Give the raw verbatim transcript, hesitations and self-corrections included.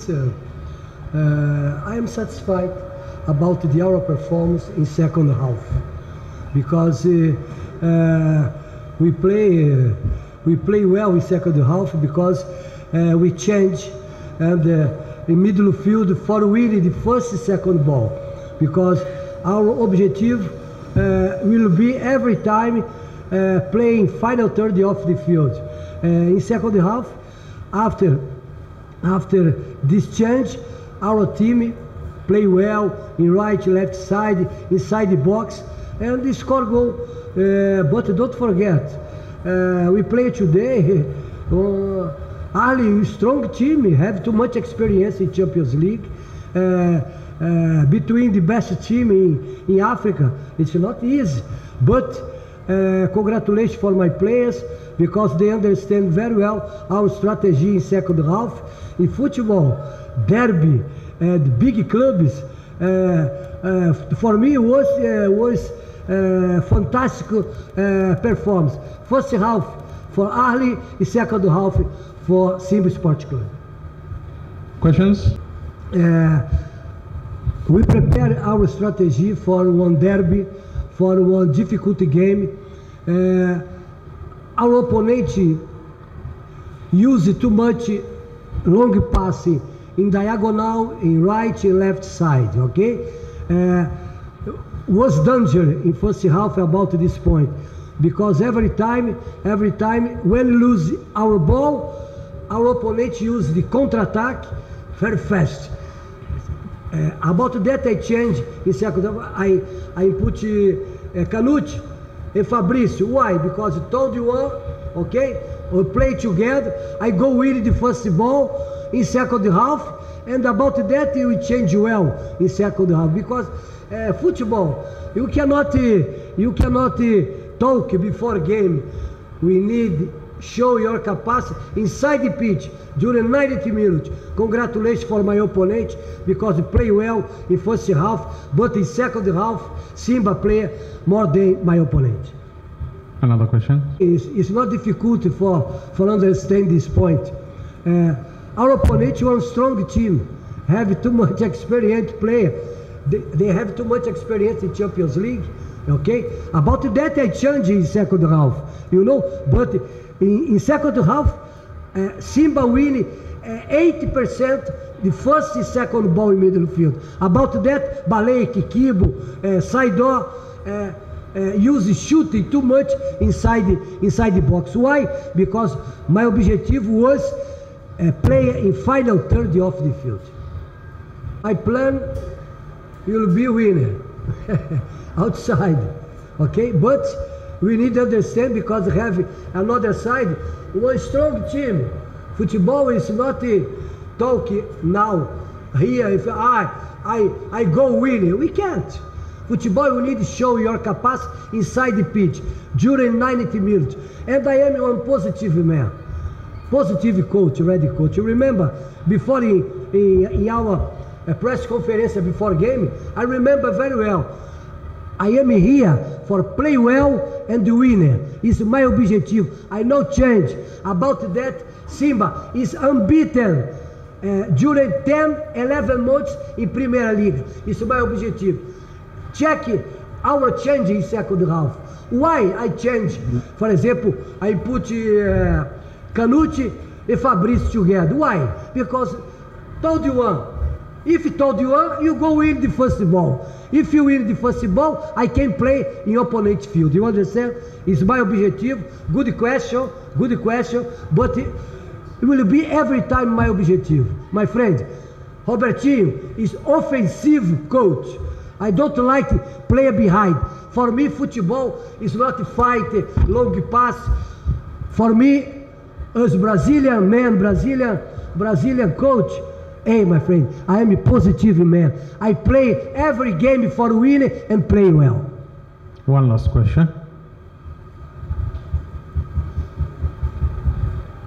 So, uh, I am satisfied about the our performance in second half, because uh, uh, we play uh, we play well in second half, because uh, we change and uh, in middle field for really the first second ball, because our objective uh, will be every time uh, playing final third of the field. Uh, in second half, after. After this change, our team play well in right, left side, inside the box, and they score goal. Uh, but don't forget, uh, we play today. Uh, Ahly, strong team, have too much experience in Champions League. Uh, uh, between the best team in, in Africa, it's not easy. But uh, congratulations for my players, because they understand very well our strategy in second half. In football, derby, and big clubs, uh, uh, for me was uh, was uh, fantastic uh, performance. First half for Ahly, and second half for Simba Sport Club. Questions? Uh, we prepare our strategy for one derby, for one difficult game. Uh, Our opponent used too much long passing in diagonal, in right and left side, okay? Uh, was danger in first half about this point, because every time, every time when we lose our ball, our opponent used the counter-attack very fast. Uh, about that I changed in second half. I, I put uh, Canucci and Fabrício. Why? Because I told you one, okay? We play together. I go with the first ball in second half, and about that we change well in second half, because uh, football you cannot uh, you cannot uh, talk before game. We need show your capacity inside the pitch during ninety minutes. Congratulations for my opponent, because they play well in first half, but in second half Simba play more than my opponent. Another question? It's, it's not difficult for, for understand this point. Uh, our opponent was a strong team, have too much experience player. They, they have too much experience in Champions League, okay? About that I change in second half, you know, but In, in second half, uh, Simba win eighty percent the first and second ball in middle field. About that, Balek, Kiki Kibu, uh, Saido uh, uh, use shooting too much inside the, inside the box. Why? Because my objective was uh, play in final third of the field. My plan will be winner outside, okay? But we need to understand, because we have another side, one strong team. Football is not a talk now. Here, if I, I, I go win, we can't. Football, we need to show your capacity inside the pitch during ninety minutes. And I am one positive man, positive coach, ready coach. Remember, before in, in, in our press conference before game, I remember very well. I am here for play well and winner. It's my objective. I no change. About that, Simba is unbeaten uh, during ten, eleven months in Primeira Liga. It's my objective. Check our change in second half. Why I change? For example, I put uh, Canucci and Fabrício together. Why? Because told you one. If you told you one, you go win the first ball. If you win the first ball, I can play in opponent's field. You understand? It's my objective. Good question, good question. But it will be every time my objective. My friend, Robertinho is offensive coach. I don't like player behind. For me, football is not fight, long pass. For me, as Brazilian man, Brazilian, Brazilian coach, hey, my friend, I am a positive man. I play every game for winning and play well. One last question.